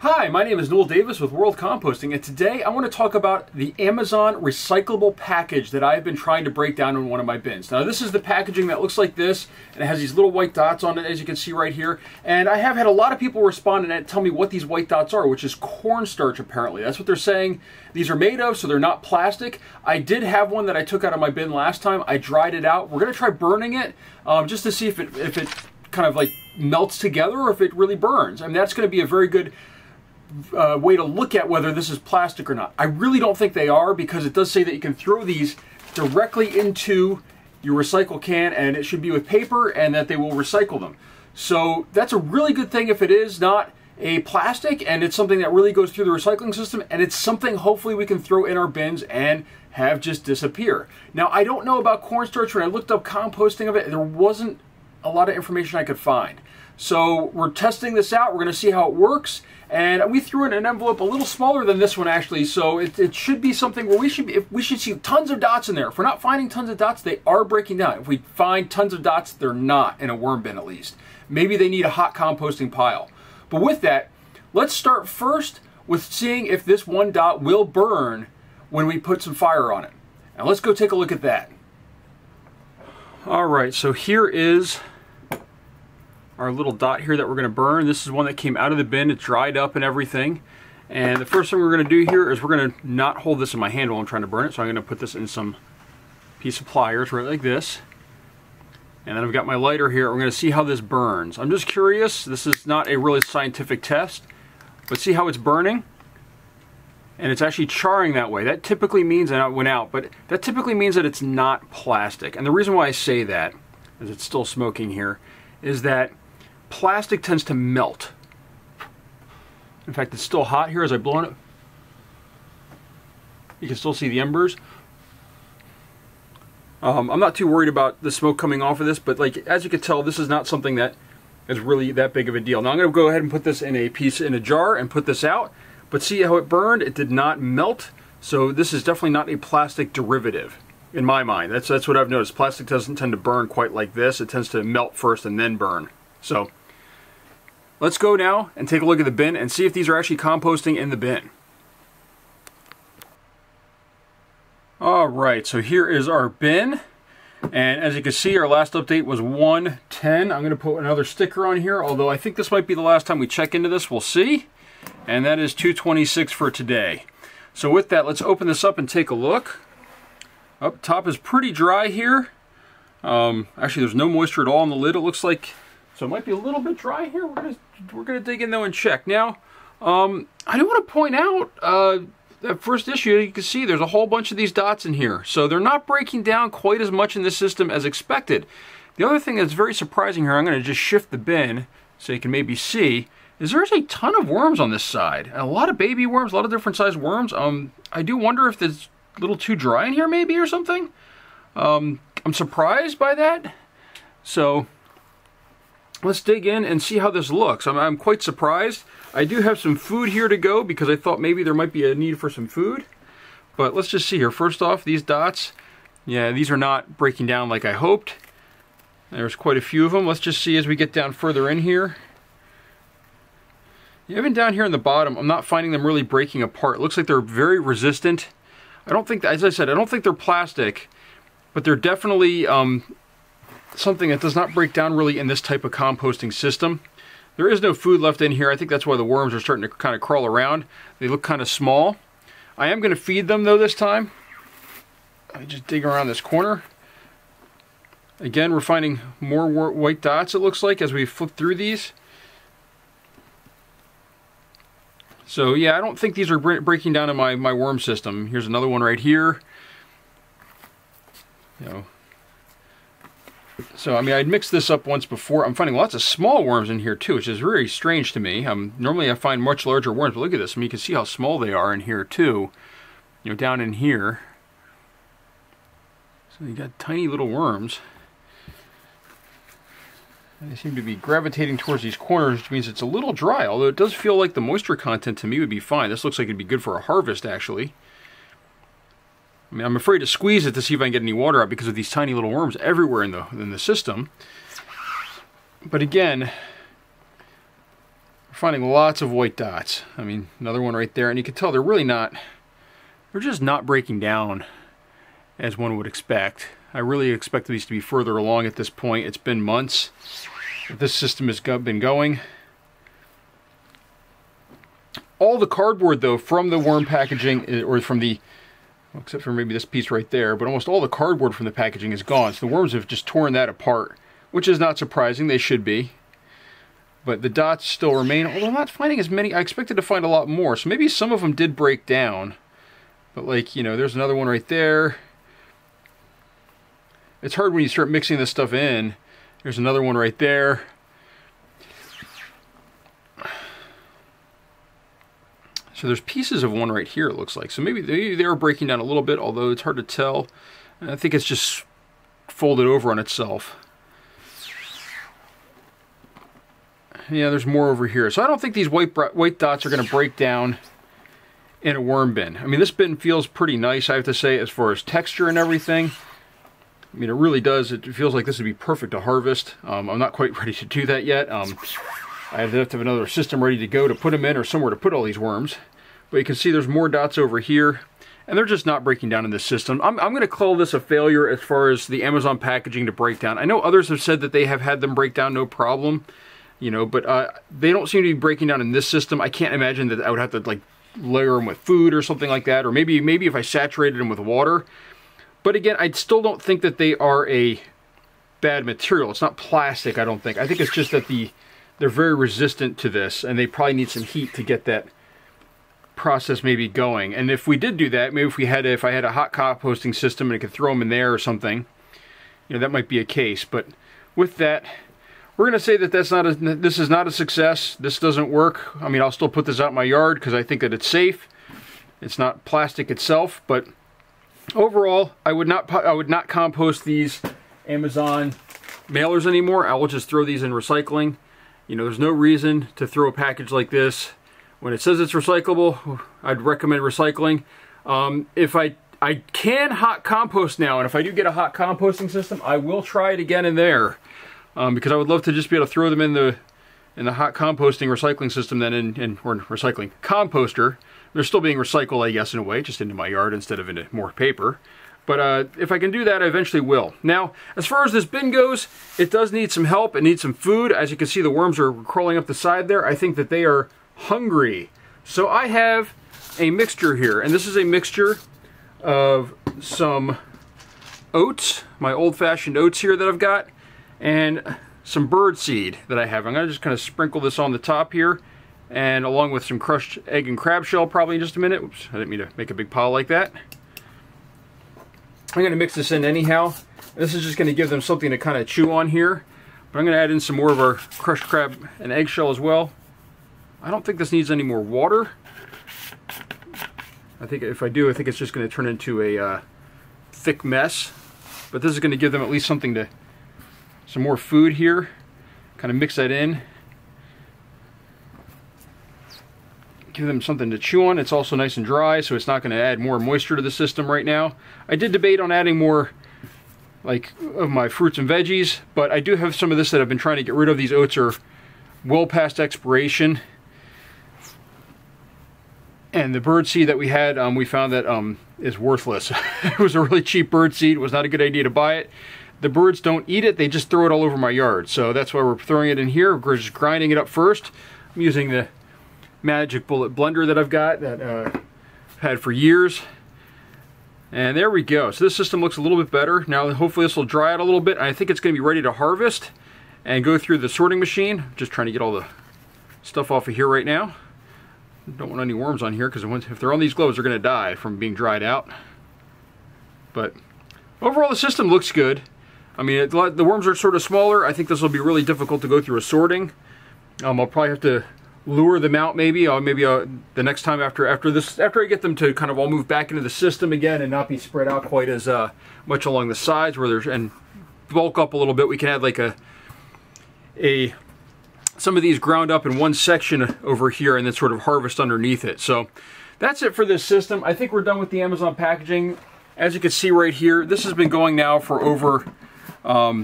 Hi, my name is Noel Davis with World Composting, and today I want to talk about the Amazon recyclable package that I've been trying to break down in one of my bins. Now, this is the packaging that looks like this, and it has these little white dots on it, as you can see right here. And I have had a lot of people respond and tell me what these white dots are, which is cornstarch, apparently. That's what they're saying these are made of, so they're not plastic. I did have one that I took out of my bin last time. I dried it out. We're going to try burning it just to see if it kind of like melts together or if it really burns. I mean, that's going to be a very good way to look at whether this is plastic or not. I really don't think they are, because it does say that you can throw these directly into your recycle can, and it should be with paper, and that they will recycle them. So that's a really good thing if it is not a plastic, and it's something that really goes through the recycling system, and it's something hopefully we can throw in our bins and have just disappear. Now, I don't know about cornstarch. When I looked up composting of it, there wasn't a lot of information I could find. So we're testing this out. We're going to see how it works. And we threw in an envelope a little smaller than this one, actually. So it should be something where we should see tons of dots in there. If we're not finding tons of dots, they are breaking down. If we find tons of dots, they're not in a worm bin, at least. Maybe they need a hot composting pile. But with that, let's start first with seeing if this one dot will burn when we put some fire on it. Now let's go take a look at that. All right, so here is our little dot here that we're going to burn. This is one that came out of the bin. It dried up and everything. And the first thing we're going to do here is we're going to not hold this in my hand while I'm trying to burn it. So I'm going to put this in some piece of pliers right like this. And then I've got my lighter here. We're going to see how this burns. I'm just curious. This is not a really scientific test, but see how it's burning? And it's actually charring that way. That typically means, and it went out, but that typically means that it's not plastic. And the reason why I say that is it's still smoking here, is that plastic tends to melt. In fact, it's still hot here as I blow on it. You can still see the embers. I'm not too worried about the smoke coming off of this, but like as you can tell, this is not something that is really that big of a deal. Now I'm going to go ahead and put this in a piece in a jar and put this out, but see how it burned? It did not melt, so this is definitely not a plastic derivative. In my mind, that's what I've noticed. Plastic doesn't tend to burn quite like this. It tends to melt first and then burn. So let's go now and take a look at the bin and see if these are actually composting in the bin. All right, so here is our bin. And as you can see, our last update was 110. I'm going to put another sticker on here, although I think this might be the last time we check into this. We'll see. And that is 226 for today. So with that, let's open this up and take a look. Up top is pretty dry here. Actually, there's no moisture at all on the lid, it looks like. So it might be a little bit dry here. We're gonna dig in though and check. Now, I do want to point out that first issue, you can see there's a whole bunch of these dots in here. So they're not breaking down quite as much in this system as expected. The other thing that's very surprising here, I'm gonna just shift the bin so you can maybe see, is there's a ton of worms on this side. A lot of baby worms, a lot of different sized worms. I do wonder if there's a little too dry in here maybe or something. I'm surprised by that. So let's dig in and see how this looks. I'm quite surprised. I do have some food here to go because I thought maybe there might be a need for some food. But let's just see here. First off, these dots, yeah, these are not breaking down like I hoped. There's quite a few of them. Let's just see as we get down further in here. Even down here in the bottom, I'm not finding them really breaking apart. It looks like they're very resistant. I don't think, as I said, I don't think they're plastic, but they're definitely something that does not break down really in this type of composting system. There is no food left in here. I think that's why the worms are starting to kind of crawl around. They look kind of small. I am going to feed them though this time. I just dig around this corner. Again, we're finding more white dots, it looks like, as we flip through these. So yeah, I don't think these are breaking down in my worm system. Here's another one right here. You know. So I mean, I'd mixed this up once before. I'm finding lots of small worms in here too, which is very strange to me. Normally I find much larger worms, but look at this. I mean, you can see how small they are in here too. You know, down in here. So you got tiny little worms. They seem to be gravitating towards these corners, which means it's a little dry, although it does feel like the moisture content to me would be fine. This looks like it'd be good for a harvest, actually. I mean, I'm afraid to squeeze it to see if I can get any water out because of these tiny little worms everywhere in the system. But again, We're finding lots of white dots. I mean, another one right there, and you can tell they're really not, they're just not breaking down as one would expect. I really expected these to be further along at this point. It's been months that this system has been going. All the cardboard though from the worm packaging, or from the, well, except for maybe this piece right there, but almost all the cardboard from the packaging is gone. So the worms have just torn that apart, which is not surprising. They should be. But the dots still remain, although I'm not finding as many. I expected to find a lot more, so maybe some of them did break down. But like, you know, there's another one right there. It's hard when you start mixing this stuff in. There's another one right there. So there's pieces of one right here, it looks like. So maybe they are breaking down a little bit, although it's hard to tell. And I think it's just folded over on itself. Yeah, there's more over here. So I don't think these white dots are going to break down in a worm bin. I mean, this bin feels pretty nice, I have to say, as far as texture and everything. I mean, it really does. It feels like this would be perfect to harvest. I'm not quite ready to do that yet. I have to have another system ready to go to put them in, or somewhere to put all these worms. But you can see there's more dots over here, and they're just not breaking down in this system. I'm going to call this a failure as far as the Amazon packaging to break down. I know others have said that they have had them break down, no problem. You know, but they don't seem to be breaking down in this system. I can't imagine that I would have to like layer them with food or something like that, or maybe if I saturated them with water. But again, I still don't think that they are a bad material. It's not plastic, I don't think. I think it's just that they're very resistant to this, and they probably need some heat to get that process maybe going. And if we did do that, maybe if I had a hot composting system and I could throw them in there or something, you know, that might be a case. But with that, we're going to say that this is not a success. This doesn't work. I mean, I'll still put this out in my yard because I think that it's safe. It's not plastic itself, but overall, I would not compost these Amazon mailers anymore. I will just throw these in recycling. You know, there's no reason to throw a package like this when it says it's recyclable. I'd recommend recycling. If I can hot compost now, and if I do get a hot composting system, I will try it again in there. Because I would love to just be able to throw them in the hot composting recycling system, then or recycling composter. They're still being recycled, I guess, in a way, just into my yard instead of into more paper. But if I can do that, I eventually will. Now, as far as this bin goes, it does need some help. It needs some food. As you can see, the worms are crawling up the side there. I think that they are hungry. So I have a mixture here, and this is a mixture of some oats, my old-fashioned oats here that I've got, and some bird seed that I have. I'm going to just kind of sprinkle this on the top here, and along with some crushed egg and crab shell probably in just a minute. Oops, I didn't mean to make a big pile like that. I'm going to mix this in anyhow. This is just going to give them something to kind of chew on here. But I'm going to add in some more of our crushed crab and eggshell as well. I don't think this needs any more water. I think if I do, I think it's just going to turn into a thick mess. But this is going to give them at least something to, some more food here. Kind of mix that in. Give them something to chew on. It's also nice and dry, so it's not going to add more moisture to the system right now. I did debate on adding more, like, of my fruits and veggies, but I do have some of this that I've been trying to get rid of. These oats are well past expiration. And the bird seed that we had, we found that is worthless. It was a really cheap bird seed. It was not a good idea to buy it. The birds don't eat it. They just throw it all over my yard. So that's why we're throwing it in here. We're just grinding it up first. I'm using the Magic Bullet blender that I've got, that I've had for years. And there we go. So this system looks a little bit better. Now hopefully this will dry out a little bit. I think it's going to be ready to harvest and go through the sorting machine. Just trying to get all the stuff off of here right now. Don't want any worms on here because if they're on these gloves, they're going to die from being dried out. But overall the system looks good. I mean, the worms are sort of smaller. I think this will be really difficult to go through a sorting. I'll probably have to lure them out maybe. The next time after I get them to kind of all move back into the system again and not be spread out quite as much along the sides where there's, and bulk up a little bit, we can add like some of these ground up in one section over here and then sort of harvest underneath it. So that's it for this system. I think we're done with the Amazon packaging. As you can see right here, this has been going now for over, well,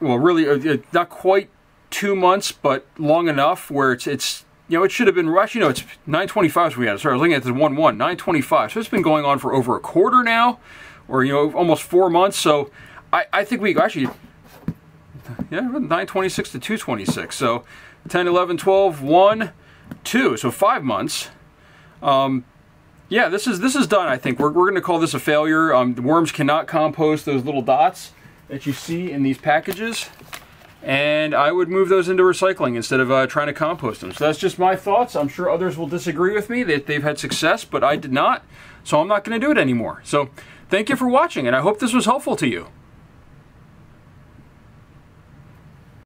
really not quite 2 months, but long enough where it's you know, it should have been rushed. You know, it's 925 is what we had. Sorry, I was looking at the 1-1, 925. So it's been going on for over a quarter now, or, you know, almost 4 months. So I think we actually, yeah, 926 to 226. So 10, 11, 12, 1, 2. So 5 months. Yeah, this is done, I think. We're going to call this a failure. The worms cannot compost those little dots that you see in these packages. And I would move those into recycling instead of trying to compost them. So that's just my thoughts. I'm sure others will disagree with me that they've had success, but I did not. So I'm not going to do it anymore. So thank you for watching, and I hope this was helpful to you.